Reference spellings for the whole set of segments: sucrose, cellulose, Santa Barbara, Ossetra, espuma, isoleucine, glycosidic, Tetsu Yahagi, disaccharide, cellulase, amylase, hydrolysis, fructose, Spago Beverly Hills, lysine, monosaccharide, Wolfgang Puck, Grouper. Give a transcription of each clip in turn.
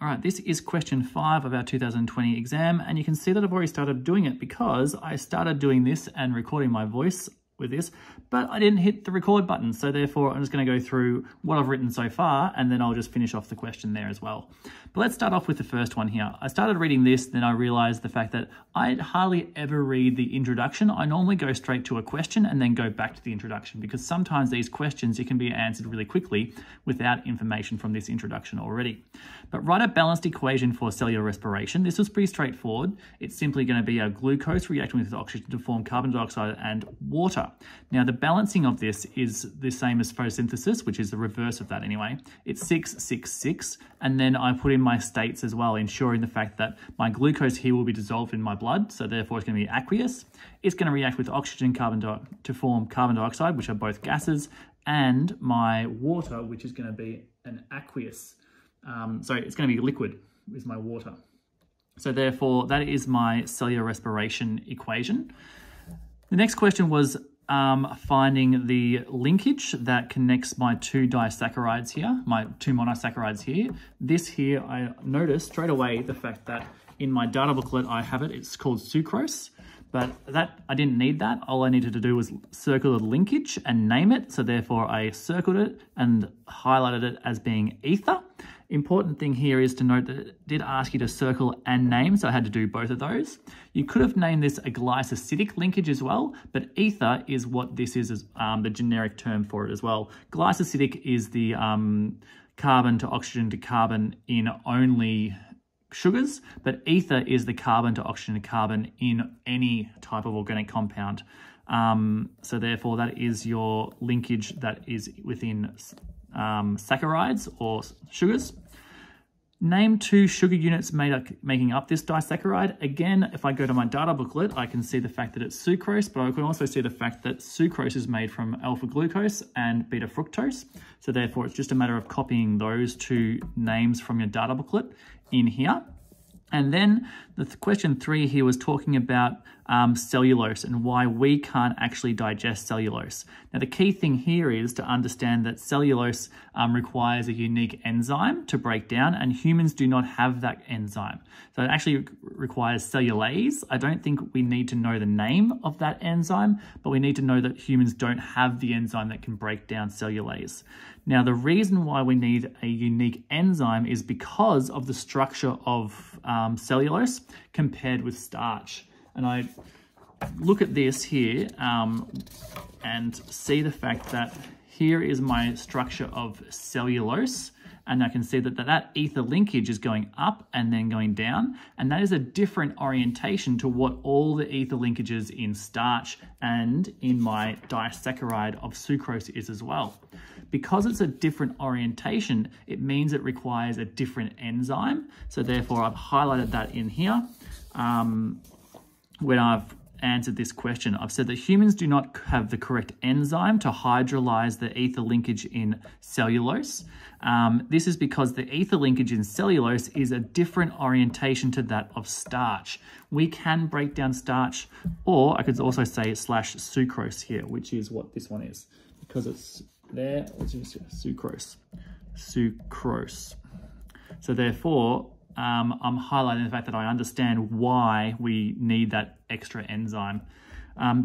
All right, this is question 5 of our 2020 exam, and you can see that I've already started doing it because I started doing this and recording my voice with this, but I didn't hit the record button. So therefore, I'm just going to go through what I've written so far, and then I'll just finish off the question there as well. But let's start off with the first one here. I started reading this, then I realized the fact that I hardly ever read the introduction. I normally go straight to a question and then go back to the introduction, because sometimes these questions, it can be answered really quickly without information from this introduction already. But write a balanced equation for cellular respiration. This was pretty straightforward. It's simply going to be our glucose reacting with oxygen to form carbon dioxide and water. Now, the balancing of this is the same as photosynthesis, which is the reverse of that anyway. It's 6, 6, 6. And then I put in my states as well, ensuring the fact that my glucose here will be dissolved in my blood. So therefore, it's going to be aqueous. It's going to react with oxygen to form carbon dioxide, which are both gases, and my water, which is going to be an aqueous. It's going to be liquid is my water. So therefore, that is my cellular respiration equation. The next question was finding the linkage that connects my two disaccharides here, my two monosaccharides here. This here, I noticed straight away the fact that in my data booklet I have it, it's called sucrose, but that I didn't need that. All I needed to do was circle the linkage and name it. So therefore I circled it and highlighted it as being ether. Important thing here is to note that it did ask you to circle and name, so I had to do both of those. You could have named this a glycosidic linkage as well, but ether is what this is the generic term for it as well. Glycosidic is the carbon to carbon in only sugars, but ether is the carbon to carbon in any type of organic compound. So therefore, that is your linkage that is within saccharides or sugars. Name two sugar units making up this disaccharide. Again, if I go to my data booklet, I can see the fact that it's sucrose, but I can also see the fact that sucrose is made from alpha glucose and beta fructose. So therefore, it's just a matter of copying those two names from your data booklet in here. And then the question 3 here was talking about cellulose and why we can't actually digest cellulose. Now, the key thing here is to understand that cellulose requires a unique enzyme to break down, and humans do not have that enzyme. So it actually requires cellulase. I don't think we need to know the name of that enzyme, but we need to know that humans don't have the enzyme that can break down cellulase. Now, the reason why we need a unique enzyme is because of the structure of cellulose compared with starch. And I look at this here and see the fact that here is my structure of cellulose. And I can see that that ether linkage is going up and then going down. And that is a different orientation to what all the ether linkages in starch and in my disaccharide of sucrose is as well. Because it's a different orientation, it means it requires a different enzyme. So therefore, I've highlighted that in here. When I've answered this question, I've said that humans do not have the correct enzyme to hydrolyze the ether linkage in cellulose. This is because the ether linkage in cellulose is a different orientation to that of starch. We can break down starch, or I could also say slash sucrose here, which is what this one is, because it's there, which is sucrose. Sucrose. So therefore, I'm highlighting the fact that I understand why we need that extra enzyme.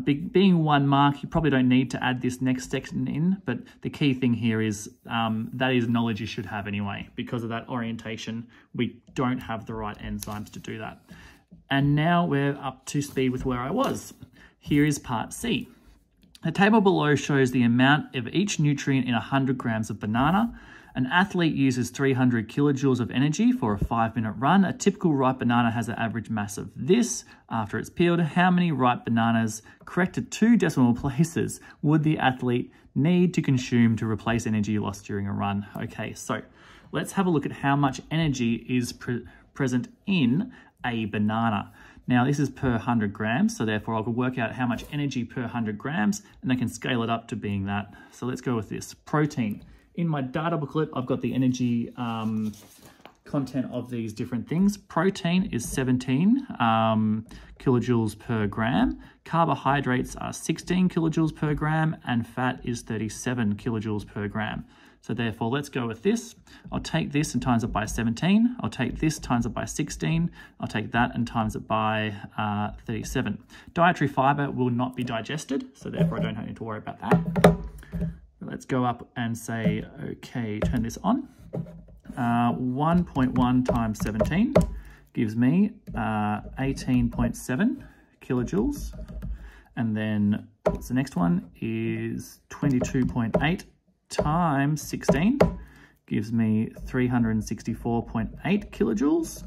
Being 1 mark, you probably don't need to add this next section in, but the key thing here is that is knowledge you should have anyway. Because of that orientation, we don't have the right enzymes to do that. And now we're up to speed with where I was. Here is part C. The table below shows the amount of each nutrient in 100 grams of banana. An athlete uses 300 kilojoules of energy for a 5-minute run. A typical ripe banana has an average mass of this after it's peeled. How many ripe bananas, corrected 2 decimal places, would the athlete need to consume to replace energy lost during a run? Okay, so let's have a look at how much energy is present in a banana. Now, this is per 100 grams, so therefore I could work out how much energy per 100 grams, and I can scale it up to being that. So let's go with this. Protein. In my data booklet, I've got the energy content of these different things. Protein is 17 kilojoules per gram. Carbohydrates are 16 kilojoules per gram, and fat is 37 kilojoules per gram. So therefore, let's go with this. I'll take this and times it by 17. I'll take this, times it by 16. I'll take that and times it by 37. Dietary fiber will not be digested, so therefore I don't need to worry about that. Let's go up and say, okay, turn this on. 1.1 times 17 gives me 18.7 kilojoules. And then what's the next one is 22.8 times 16 gives me 364.8 kilojoules.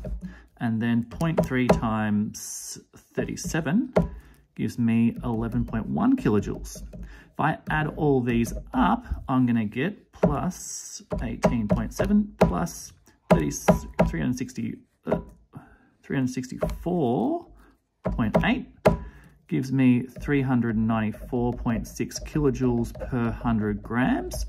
And then 0.3 times 37 gives me 11.1 kilojoules. If I add all these up, I'm going to get plus 18.7 plus 364.8 gives me 394.6 kilojoules per 100 grams.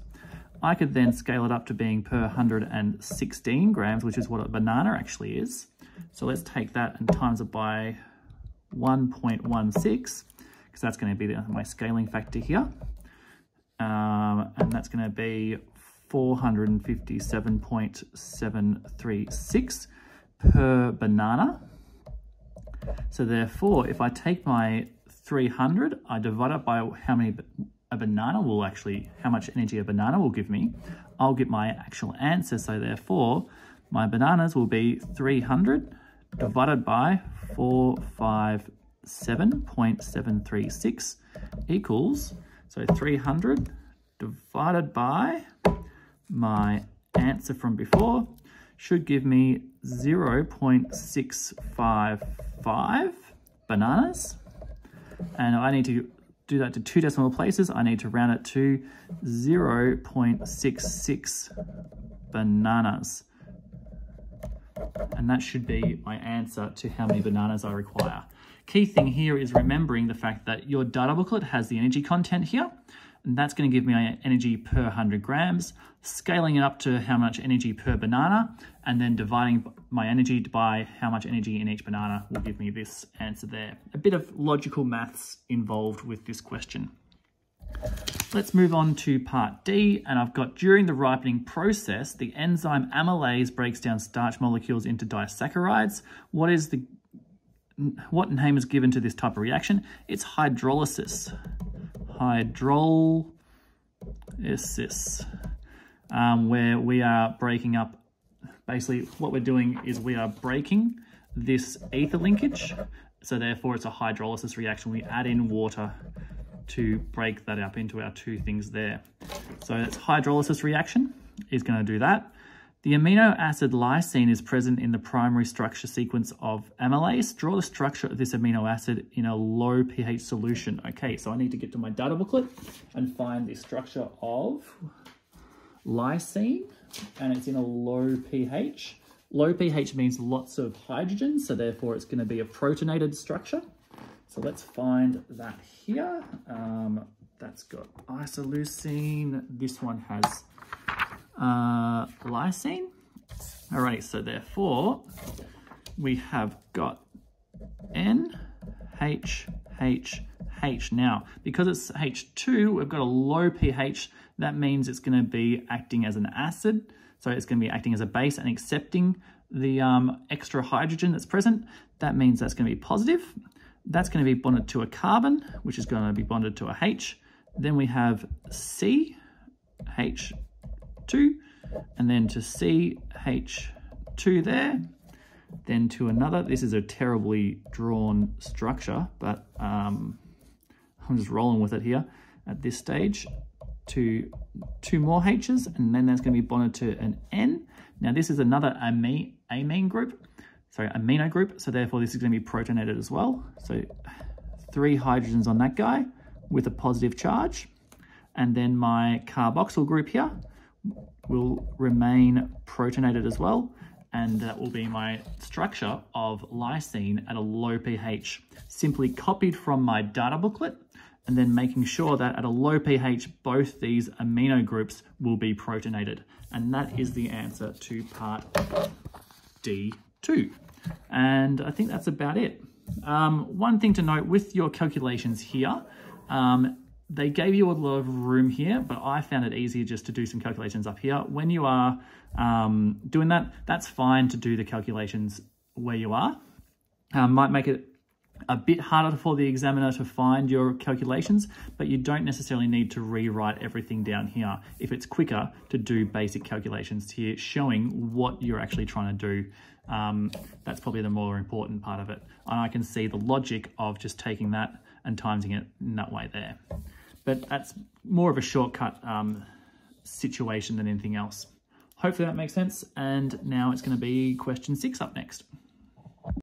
I could then scale it up to being per 116 grams, which is what a banana actually is. So let's take that and times it by 1.16. because that's going to be my scaling factor here. And that's going to be 457.736 per banana. So therefore, if I take my 300, I divide it by how many a banana will actually, how much energy a banana will give me, I'll get my actual answer. So therefore, my bananas will be 300 divided by 457.736 equals, so 300 divided by my answer from before should give me 0.655 bananas, and I need to do that to two decimal places. I need to round it to 0.66 bananas, and that should be my answer to how many bananas I require. Key thing here is remembering the fact that your data booklet has the energy content here, and that's going to give me energy per 100 grams, scaling it up to how much energy per banana, and then dividing my energy by how much energy in each banana will give me this answer there. A bit of logical maths involved with this question. Let's move on to part D, and I've got during the ripening process, the enzyme amylase breaks down starch molecules into disaccharides. What name is given to this type of reaction? It's hydrolysis. Hydrolysis. Where we are breaking up, basically what we're doing is we are breaking this ether linkage. So therefore it's a hydrolysis reaction. We add in water to break that up into our two things there. So that's hydrolysis reaction is going to do that. The amino acid lysine is present in the primary structure sequence of amylase. Draw the structure of this amino acid in a low pH solution. Okay, so I need to get to my data booklet and find the structure of lysine, and it's in a low pH. Low pH means lots of hydrogen, so therefore it's going to be a protonated structure. So let's find that here. That's got isoleucine. This one has lysine. Alrighty, so therefore we have got NHHH. Now, because it's H2, we've got a low pH. That means it's going to be acting as an acid. So it's going to be acting as a base and accepting the extra hydrogen that's present. That means that's going to be positive. That's going to be bonded to a carbon, which is going to be bonded to a H. Then we have CH2. And then to CH2 there, then to another. This is a terribly drawn structure, but I'm just rolling with it here at this stage, to two more H's, and then that's going to be bonded to an N. Now this is another amino group, so therefore this is going to be protonated as well. So three hydrogens on that guy with a positive charge, and then my carboxyl group here will remain protonated as well, and that will be my structure of lysine at a low pH, simply copied from my data booklet, and then making sure that at a low pH both these amino groups will be protonated. And that is the answer to part D2, and I think that's about it. One thing to note with your calculations here, They gave you a lot of room here, but I found it easier just to do some calculations up here. When you are doing that, that's fine to do the calculations where you are. Might make it a bit harder for the examiner to find your calculations, but you don't necessarily need to rewrite everything down here if it's quicker to do basic calculations here showing what you're actually trying to do. That's probably the more important part of it. And I can see the logic of just taking that and timesing it in that way there. But that's more of a shortcut situation than anything else. Hopefully that makes sense. And now it's going to be question 6 up next.